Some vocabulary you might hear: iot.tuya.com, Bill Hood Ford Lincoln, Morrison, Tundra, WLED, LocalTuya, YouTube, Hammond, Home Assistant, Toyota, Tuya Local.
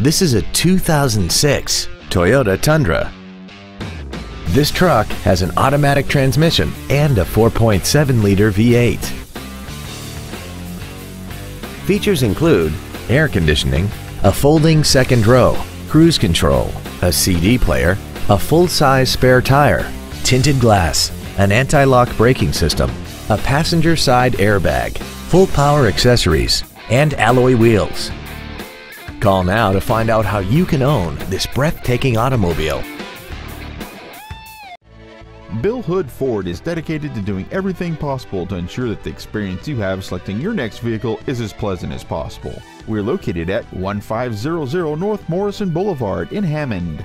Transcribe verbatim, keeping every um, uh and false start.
This is a two thousand six Toyota Tundra. This truck has an automatic transmission and a four point seven liter V eight. Features include air conditioning, a folding second row, cruise control, a C D player, a full-size spare tire, tinted glass, an anti-lock braking system, a passenger side airbag, full power accessories, and alloy wheels. Call now to find out how you can own this breathtaking automobile. Bill Hood Ford is dedicated to doing everything possible to ensure that the experience you have selecting your next vehicle is as pleasant as possible. We're located at fifteen hundred North Morrison Boulevard in Hammond.